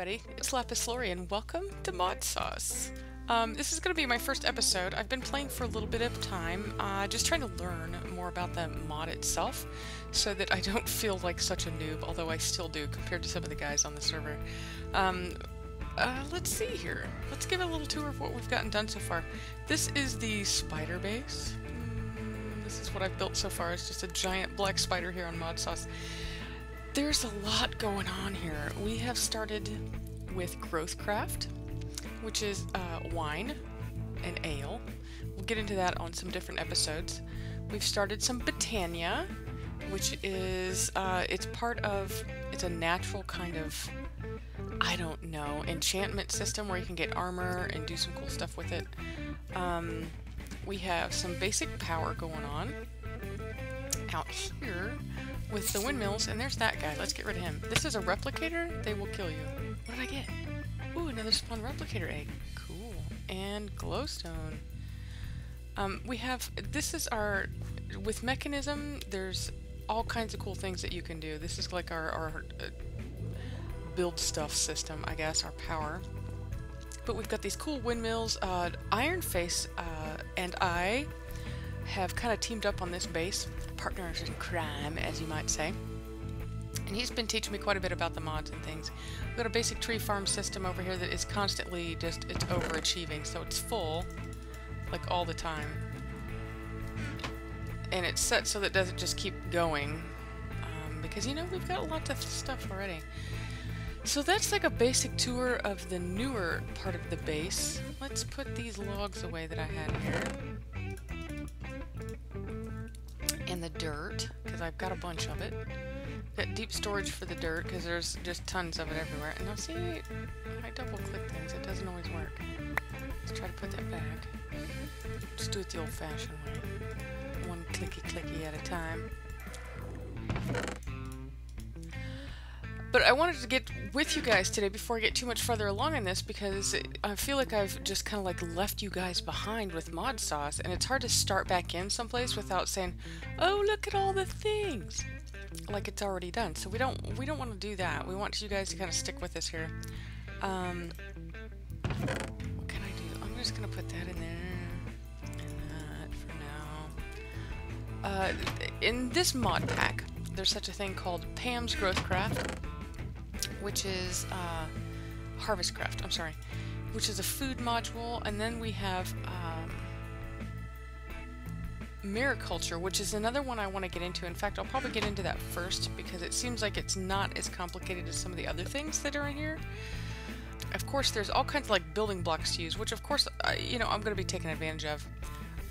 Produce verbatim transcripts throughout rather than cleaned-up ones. everybody, it's Lapis Lauri and welcome to Mod Sauce. Um, this is going to be my first episode. I've been playing for a little bit of time, uh, just trying to learn more about the mod itself so that I don't feel like such a noob, although I still do compared to some of the guys on the server. Um, uh, let's see here. Let's give a little tour of what we've gotten done so far. This is the spider base. Mm, this is what I've built so far. It's just a giant black spider here on Mod Sauce. There's a lot going on here. We have started with Growthcraft, which is uh, wine and ale. We'll get into that on some different episodes. We've started some Botania, which is, uh, it's part of, it's a natural kind of, I don't know, enchantment system where you can get armor and do some cool stuff with it. Um, we have some basic power going on out here with the windmills, and there's that guy. Let's get rid of him. This is a replicator. They will kill you. What did I get? Ooh, another spawn replicator egg. Cool. And glowstone. Um, we have, this is our, with mechanism, there's all kinds of cool things that you can do. This is like our, our uh, build stuff system, I guess, our power. But we've got these cool windmills. Uh, Ironface uh, and I have kind of teamed up on this base, partners in crime, as you might say. And he's been teaching me quite a bit about the mods and things. We've got a basic tree farm system over here that is constantly just, it's overachieving, so it's full, like all the time. And it's set so that it doesn't just keep going, um, because, you know, we've got a lot of stuff already. So that's like a basic tour of the newer part of the base. Let's put these logs away that I had here. And the dirt, because I've got a bunch of it. Got deep storage for the dirt because there's just tons of it everywhere. And now see, I double click things, it doesn't always work. Let's try to put that back. Just do it the old-fashioned way. One clicky clicky at a time. But I wanted to get with you guys today before I get too much further along in this, because I feel like I've just kind of like left you guys behind with Mod Sauce, and it's hard to start back in someplace without saying, oh, look at all the things, like it's already done. So we don't we don't want to do that. We want you guys to kind of stick with us here. Um, what can I do? I'm just going to put that in there and that for now. Uh, in this mod pack, there's such a thing called Pam's Growthcraft, which is uh, Harvestcraft, I'm sorry, which is a food module, and then we have um, Mariculture, which is another one I want to get into. In fact, I'll probably get into that first because it seems like it's not as complicated as some of the other things that are in here. Of course, there's all kinds of like building blocks to use, which of course, I, you know, I'm going to be taking advantage of.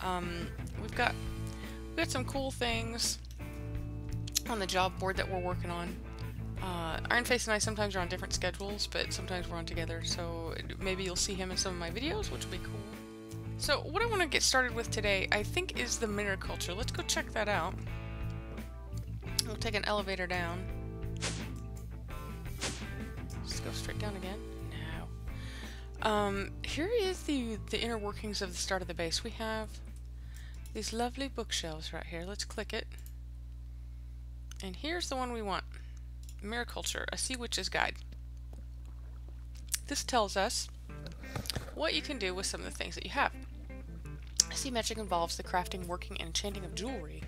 Um, we've got we've got some cool things on the job board that we're working on. Uh, Ironface and I sometimes are on different schedules, but sometimes we're on together, so maybe you'll see him in some of my videos, which will be cool. So what I want to get started with today, I think, is the mariculture. Let's go check that out. We'll take an elevator down. Just go straight down again. No. Um, here is the, the inner workings of the start of the base. We have these lovely bookshelves right here. Let's click it. And here's the one we want. Mariculture, a sea witch's guide. This tells us what you can do with some of the things that you have. Sea magic involves the crafting, working, and enchanting of jewelry.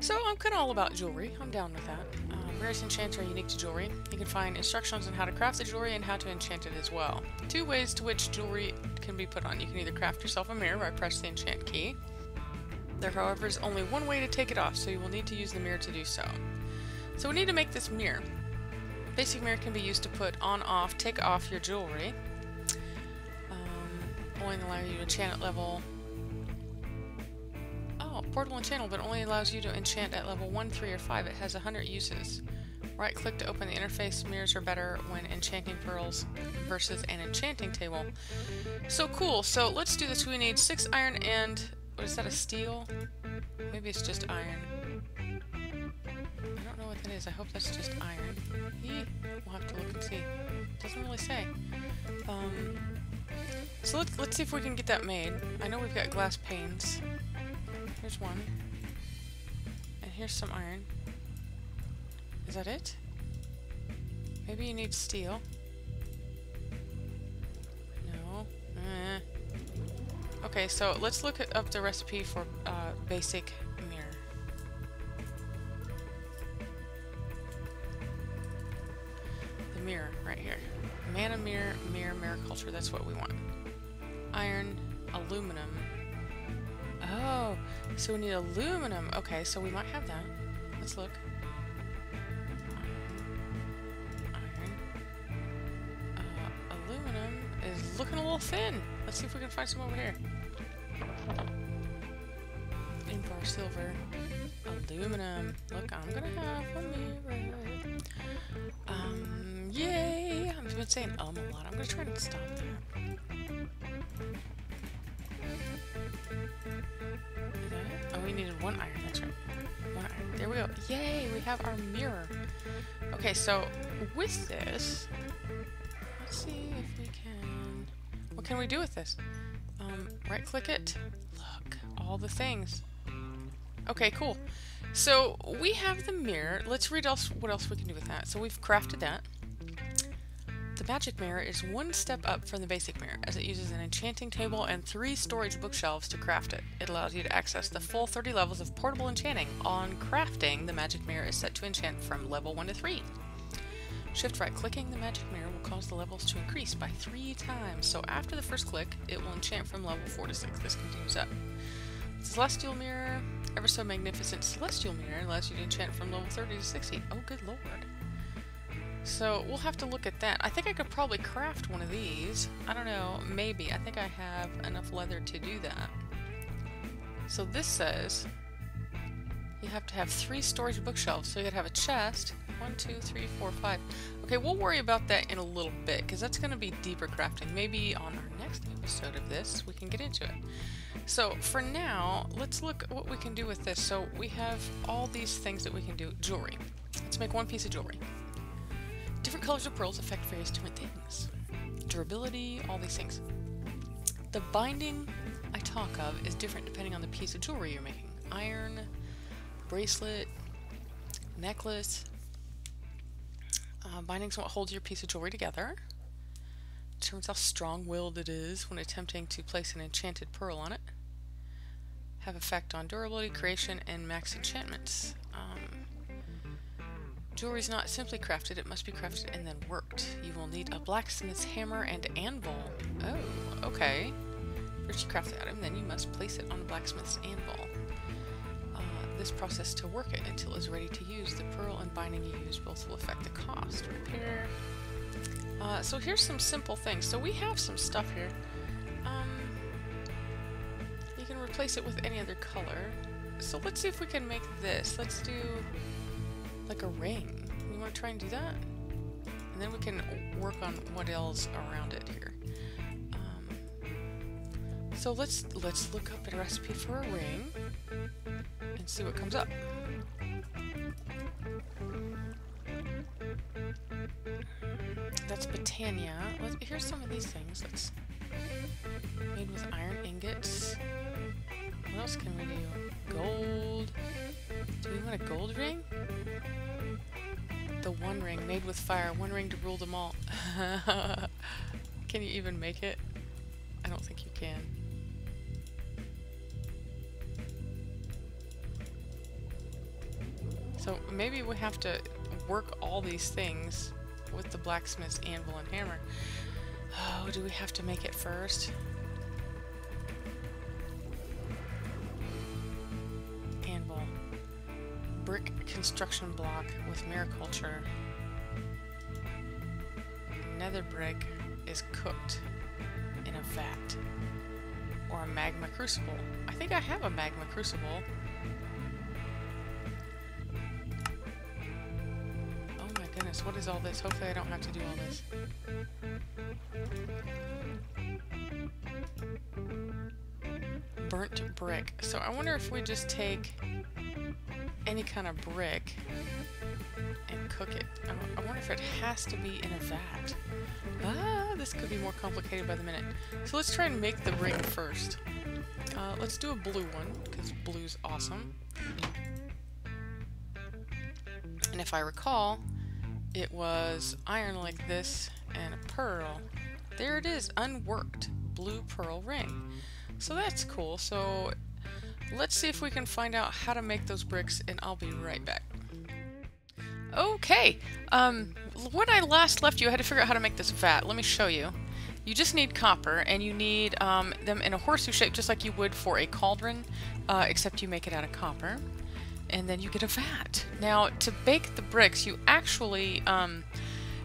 So I'm kind of all about jewelry. I'm down with that. Um, various enchants are unique to jewelry. You can find instructions on how to craft the jewelry and how to enchant it as well. Two ways to which jewelry can be put on. You can either craft yourself a mirror by pressing the enchant key. There, however, is only one way to take it off, so you will need to use the mirror to do so. So we need to make this mirror. Basic mirror can be used to put on, off, take off your jewelry. Um, only allow you to enchant at level. Oh, portable enchantal, but only allows you to enchant at level one, three, or five. It has a hundred uses. Right-click to open the interface. Mirrors are better when enchanting pearls versus an enchanting table. So cool. So let's do this. We need six iron and what is that? A steel? Maybe it's just iron. It is. I hope that's just iron. We'll have to look and see. It doesn't really say. Um, so let's, let's see if we can get that made. I know we've got glass panes. Here's one. And here's some iron. Is that it? Maybe you need steel. Okay, so let's look up the recipe for uh, basic mirror. The mirror, right here. Mana mirror, mirror, mariculture, that's what we want. Iron, aluminum. Oh, so we need aluminum. Okay, so we might have that. Let's look. Is looking a little thin. Let's see if we can find some over here. Invar silver, aluminum. Look, I'm gonna have a mirror. Um, yay! I've been saying um a lot. I'm gonna try to stop that. Is that it? Oh, we needed one iron. That's right. One iron. There we go. Yay! We have our mirror. Okay, so with this, let's see if we can. What can we do with this? Um, right click it. Look, all the things. Okay, cool. So we have the mirror. Let's read else what else we can do with that. So we've crafted that. The magic mirror is one step up from the basic mirror, as it uses an enchanting table and three storage bookshelves to craft it. It allows you to access the full thirty levels of portable enchanting. On crafting, the magic mirror is set to enchant from level one to three. Shift right clicking the magic mirror will cause the levels to increase by three times, so after the first click it will enchant from level four to six. This continues up. Celestial mirror, ever so magnificent celestial mirror allows you to enchant from level thirty to sixty. Oh good lord. So we'll have to look at that. I think I could probably craft one of these. I don't know, maybe. I think I have enough leather to do that. So this says you have to have three storage bookshelves, so you gotta have a chest. One, two, three, four, five. Okay, we'll worry about that in a little bit, because that's going to be deeper crafting. Maybe on our next episode of this, we can get into it. So for now, let's look at what we can do with this. So we have all these things that we can do. Jewelry. Let's make one piece of jewelry. Different colors of pearls affect various different things. Durability, all these things. The binding I talk of is different depending on the piece of jewelry you're making. Iron, bracelet, necklace. Uh, binding's what holds your piece of jewelry together. Determines how strong-willed it is when attempting to place an enchanted pearl on it. Have effect on durability, creation, and max enchantments. Um, jewelry's not simply crafted, it must be crafted and then worked. You will need a blacksmith's hammer and anvil. Oh, okay. First you craft the item, then you must place it on a blacksmith's anvil. This process to work it until it's ready to use. The pearl and binding you use both will affect the cost. Repair. Uh, so here's some simple things. So we have some stuff here. Um, you can replace it with any other color. So let's see if we can make this. Let's do like a ring. We want to try and do that? And then we can work on what else around it here. Um, so let's, let's look up a recipe for a ring. And see what comes up. That's Botania. Let's, here's some of these things. That's made with iron ingots. What else can we do? Gold. Do we want a gold ring? The one ring made with fire. One ring to rule them all. Can you even make it? I don't think you can. So maybe we have to work all these things with the blacksmith's anvil and hammer. Oh, do we have to make it first? Anvil. Brick construction block with mariculture. Nether brick is cooked in a vat. Or a magma crucible. I think I have a magma crucible. What is all this? Hopefully I don't have to do all this. Burnt brick. So I wonder if we just take any kind of brick and cook it. I wonder if it has to be in a vat. Ah, this could be more complicated by the minute. So let's try and make the ring first. Uh, let's do a blue one, because blue's awesome. And if I recall, it was iron like this and a pearl. There it is, unworked. Blue pearl ring. So that's cool. So let's see if we can find out how to make those bricks, and I'll be right back. Okay, um, when I last left you, I had to figure out how to make this vat. Let me show you. You just need copper, and you need um, them in a horseshoe shape, just like you would for a cauldron, uh, except you make it out of copper. And then you get a vat. Now, to bake the bricks, you actually um,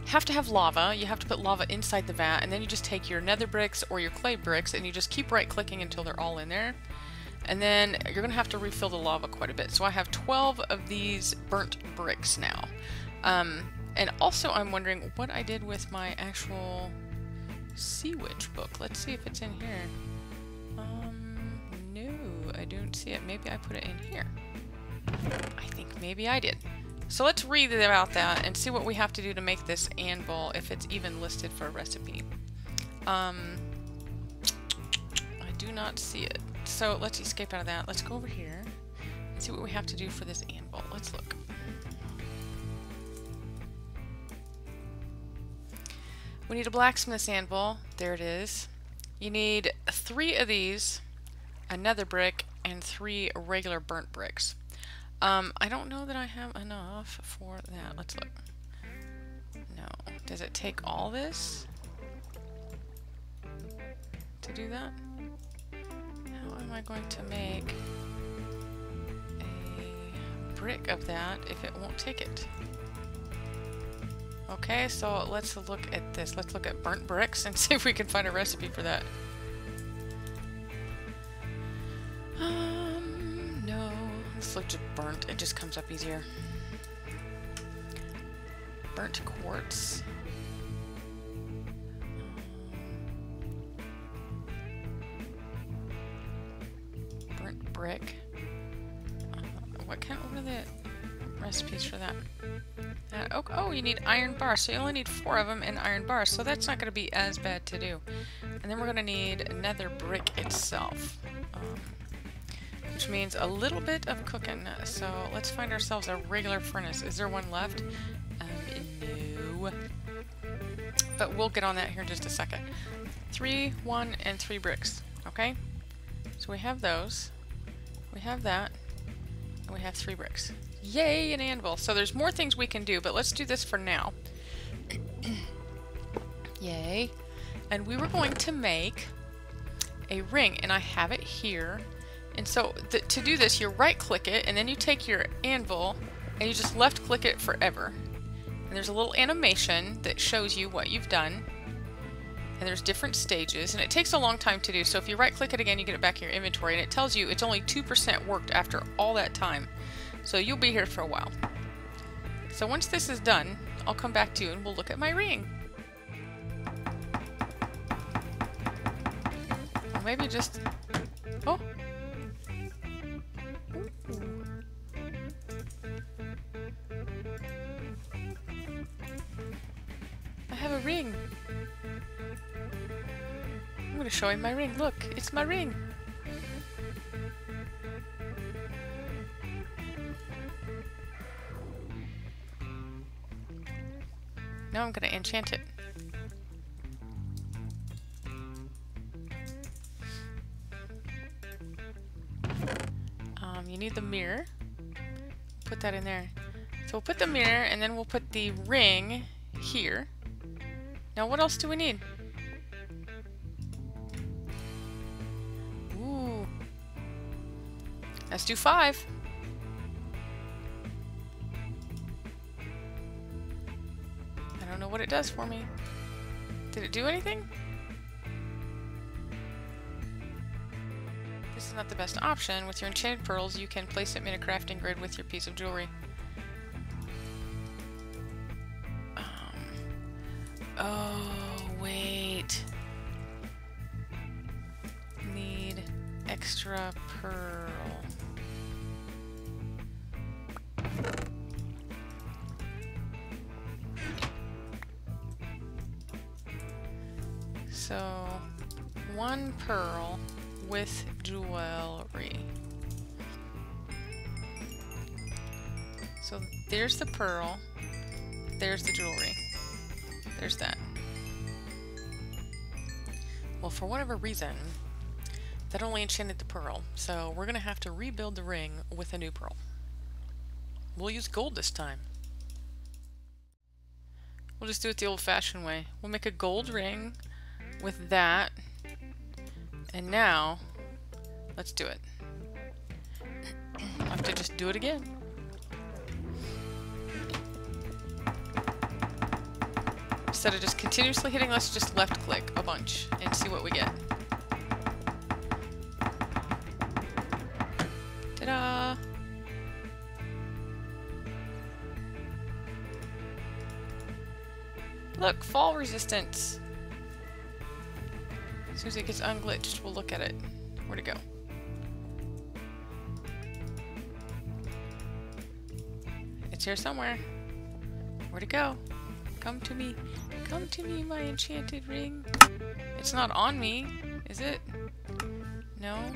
have to have lava. You have to put lava inside the vat, and then you just take your nether bricks or your clay bricks, and you just keep right-clicking until they're all in there. And then you're going to have to refill the lava quite a bit. So I have twelve of these burnt bricks now. Um, and also I'm wondering what I did with my actual Sea Witch book. Let's see if it's in here. Um, no, I don't see it. Maybe I put it in here. I think maybe I did. So let's read about that and see what we have to do to make this anvil, if it's even listed for a recipe. Um, I do not see it. So let's escape out of that. Let's go over here and see what we have to do for this anvil. Let's look. We need a blacksmith's anvil. There it is. You need three of these, a nether brick, and three regular burnt bricks. Um, I don't know that I have enough for that. Let's look. No. Does it take all this to do that? How am I going to make a brick of that if it won't take it? Okay, so let's look at this. Let's look at burnt bricks and see if we can find a recipe for that. Um, no. Let's look at burnt. It just comes up easier. Burnt quartz. Burnt brick. Uh, what kind of, what are the recipes for that? Uh, oh, oh, you need iron bars, so you only need four of them in iron bars, so that's not going to be as bad to do. And then we're going to need another brick itself, um, which means a little bit of cooking. So let's find ourselves a regular furnace. Is there one left? Um, no. But we'll get on that here in just a second. Three, one, and three bricks, okay? So we have those, we have that, and we have three bricks. Yay, an anvil. So there's more things we can do, but let's do this for now. Yay. And we were going to make a ring, and I have it here. And so th to do this, you right-click it, and then you take your anvil, and you just left-click it forever. And there's a little animation that shows you what you've done. And there's different stages, and it takes a long time to do. So if you right-click it again, you get it back in your inventory, and it tells you it's only two percent worked after all that time. So you'll be here for a while. So once this is done, I'll come back to you and we'll look at my ring. Or maybe just... Oh! I have a ring! I'm gonna show him my ring. Look, it's my ring! Now I'm going to enchant it. Um, you need the mirror. Put that in there. So we'll put the mirror, and then we'll put the ring here. Now what else do we need? Ooh. Let's do five. What it does for me. Did it do anything? This is not the best option. With your enchanted pearls, you can place them in a crafting grid with your piece of jewelry. Um, oh, wait. Need extra pearl. So, one pearl with jewelry. So there's the pearl, there's the jewelry, there's that. Well, for whatever reason, That only enchanted the pearl, so we're gonna have to rebuild the ring with a new pearl. We'll use gold this time. We'll just do it the old-fashioned way. We'll make a gold ring with that, and now let's do it. I'll have to just do it again. Instead of just continuously hitting, let's just left-click a bunch and see what we get. Ta-da! Look, fall resistance. As soon as it gets unglitched, we'll look at it. Where'd it go? It's here somewhere. Where'd it go? Come to me. Come to me, my enchanted ring. It's not on me, is it? No? No.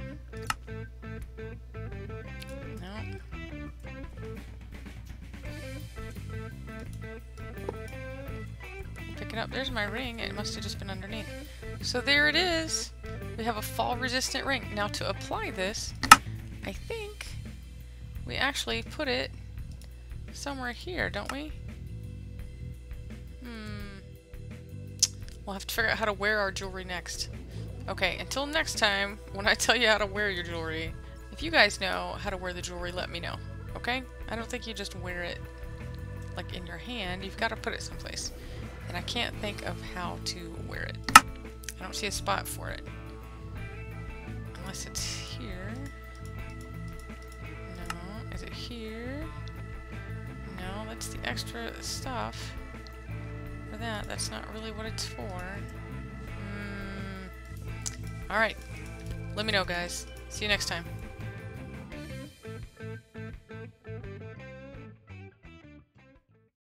Pick it up. There's my ring. It must have just been underneath. So there it is. We have a fall-resistant ring. Now to apply this, I think we actually put it somewhere here, don't we? Hmm. We'll have to figure out how to wear our jewelry next. Okay, until next time, when I tell you how to wear your jewelry, if you guys know how to wear the jewelry, let me know, okay? I don't think you just wear it like in your hand. You've got to put it someplace. And I can't think of how to wear it. I don't see a spot for it. Unless it's here. No. Is it here? No, that's the extra stuff. For that, that's not really what it's for. Mm. Alright. Let me know, guys. See you next time.